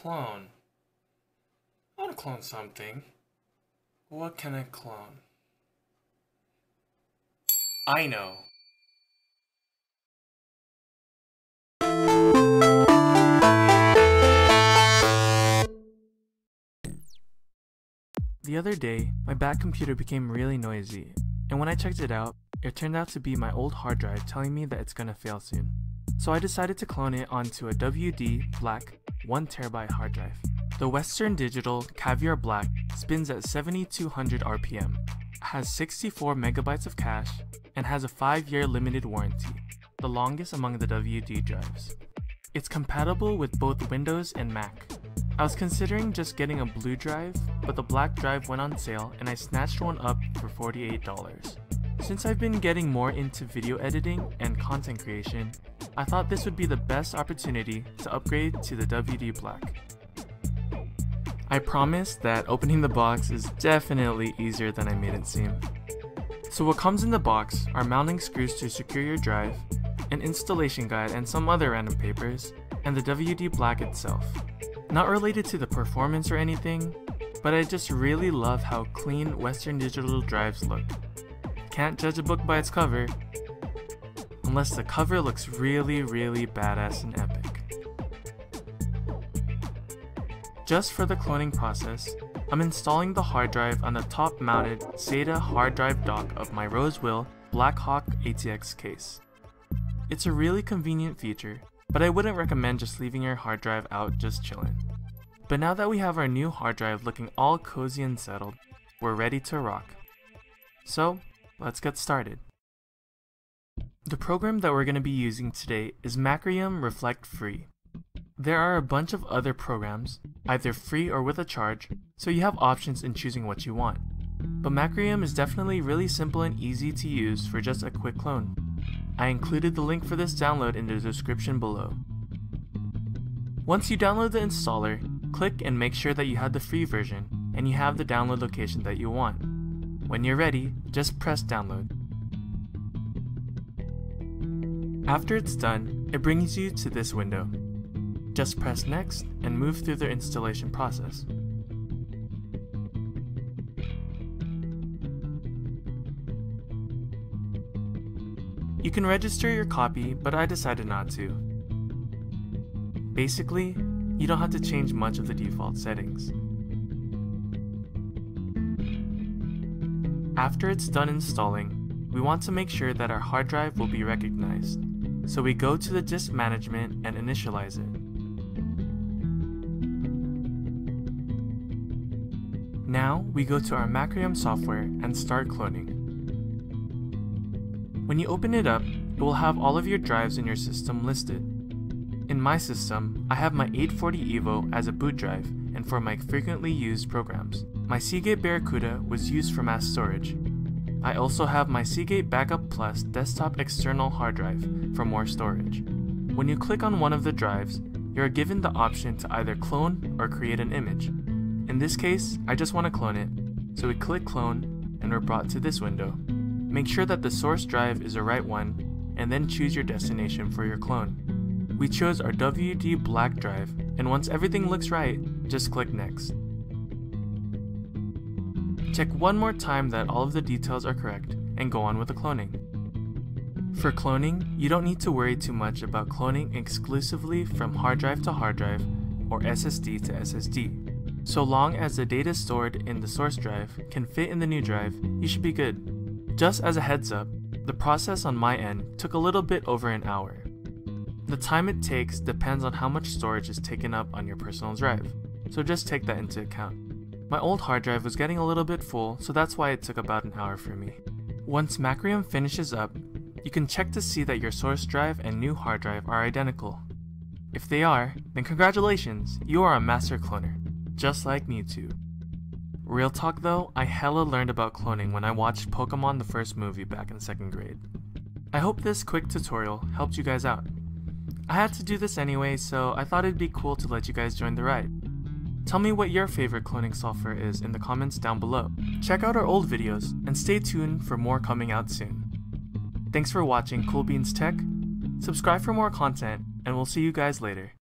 clone? I want to clone something. What can I clone? I know. The other day, my back computer became really noisy, and when I checked it out, it turned out to be my old hard drive telling me that it's gonna fail soon. So I decided to clone it onto a WD Black 1TB hard drive. The Western Digital Caviar Black spins at 7200 RPM, has 64 MB of cache, and has a 5-year limited warranty, the longest among the WD drives. It's compatible with both Windows and Mac. I was considering just getting a blue drive, but the black drive went on sale and I snatched one up for $48. Since I've been getting more into video editing and content creation, I thought this would be the best opportunity to upgrade to the WD Black. I promise that opening the box is definitely easier than I made it seem. So what comes in the box are mounting screws to secure your drive, an installation guide and some other random papers, and the WD Black itself. Not related to the performance or anything, but I just really love how clean Western Digital drives look. Can't judge a book by its cover, unless the cover looks really badass and epic. Just for the cloning process, I'm installing the hard drive on the top-mounted SATA hard drive dock of my Rosewill Blackhawk ATX case. It's a really convenient feature, but I wouldn't recommend just leaving your hard drive out just chillin'. But now that we have our new hard drive looking all cozy and settled, we're ready to rock. So, let's get started. The program that we're going to be using today is Macrium Reflect Free. There are a bunch of other programs, either free or with a charge, so you have options in choosing what you want. But Macrium is definitely really simple and easy to use for just a quick clone. I included the link for this download in the description below. Once you download the installer, click and make sure that you have the free version and you have the download location that you want. When you're ready, just press download. After it's done, it brings you to this window. Just press next and move through the installation process. You can register your copy, but I decided not to. Basically, you don't have to change much of the default settings. After it's done installing, we want to make sure that our hard drive will be recognized, so we go to the disk management and initialize it. Now, we go to our Macrium software and start cloning. When you open it up, it will have all of your drives in your system listed. In my system, I have my 840 EVO as a boot drive and for my frequently used programs. My Seagate Barracuda was used for mass storage. I also have my Seagate Backup Plus desktop external hard drive for more storage. When you click on one of the drives, you are given the option to either clone or create an image. In this case, I just want to clone it, so we click clone and we're brought to this window. Make sure that the source drive is the right one, and then choose your destination for your clone. We chose our WD Black drive, and once everything looks right, just click next. Check one more time that all of the details are correct, and go on with the cloning. For cloning, you don't need to worry too much about cloning exclusively from hard drive to hard drive, or SSD to SSD. So long as the data stored in the source drive can fit in the new drive, you should be good. Just as a heads up, the process on my end took a little bit over an hour. The time it takes depends on how much storage is taken up on your personal drive, so just take that into account. My old hard drive was getting a little bit full, so that's why it took about an hour for me. Once Macrium finishes up, you can check to see that your source drive and new hard drive are identical. If they are, then congratulations, you are a master cloner, just like Mewtwo. Real talk though, I hella learned about cloning when I watched Pokemon the first movie back in 2nd grade. I hope this quick tutorial helped you guys out. I had to do this anyway, so I thought it'd be cool to let you guys join the ride. Tell me what your favorite cloning software is in the comments down below. Check out our old videos, and stay tuned for more coming out soon. Thanks for watching Cool Beans Tech, subscribe for more content, and we'll see you guys later.